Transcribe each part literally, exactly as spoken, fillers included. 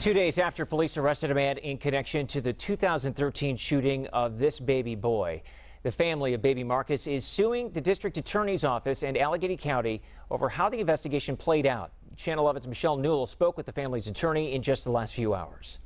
Two days after police arrested a man in connection to the two thousand thirteen shooting of this baby boy. The family of baby Marcus is suing the district attorney's office and Allegheny County over how the investigation played out. Channel eleven's Michelle Newell spoke with the family's attorney in just the last few hours.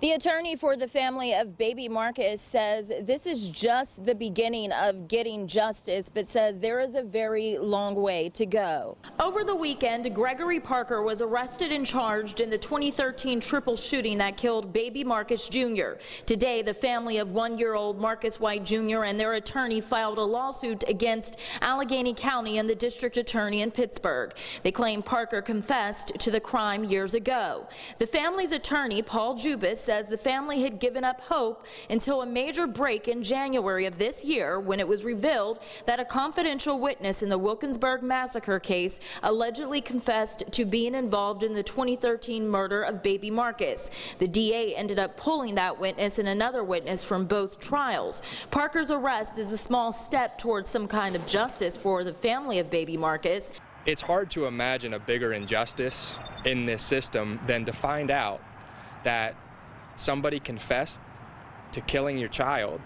The attorney for the family of baby Marcus says this is just the beginning of getting justice, but says there is a very long way to go. Over the weekend, Gregory Parker was arrested and charged in the twenty thirteen triple shooting that killed baby Marcus Junior Today, the family of one-year-old Marcus White Junior and their attorney filed a lawsuit against Allegheny County and the district attorney in Pittsburgh. They claim Parker confessed to the crime years ago. The family's attorney, Paul Jubis, says the family had given up hope until a major break in January of this year when it was revealed that a confidential witness in the Wilkinsburg massacre case allegedly confessed to being involved in the twenty thirteen murder of baby Marcus. The D A ended up pulling that witness and another witness from both trials. Parker's arrest is a small step towards some kind of justice for the family of baby Marcus. It's hard to imagine a bigger injustice in this system than to find out that somebody confessed to killing your child,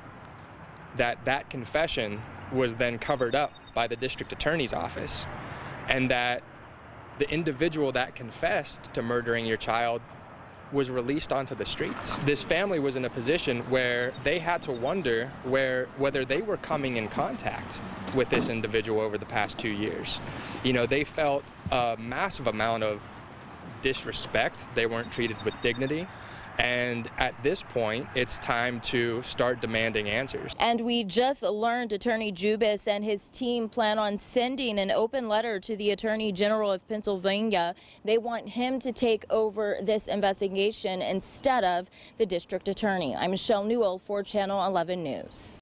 that that confession was then covered up by the district attorney's office, and that the individual that confessed to murdering your child was released onto the streets. This family was in a position where they had to wonder where whether they were coming in contact with this individual over the past two years. You know, they felt a massive amount of disrespect. They weren't treated with dignity. And at this point, it's time to start demanding answers. And we just learned Attorney Jubis and his team plan on sending an open letter to the Attorney General of Pennsylvania. They want him to take over this investigation instead of the district attorney. I'm Michelle Newell for Channel eleven News.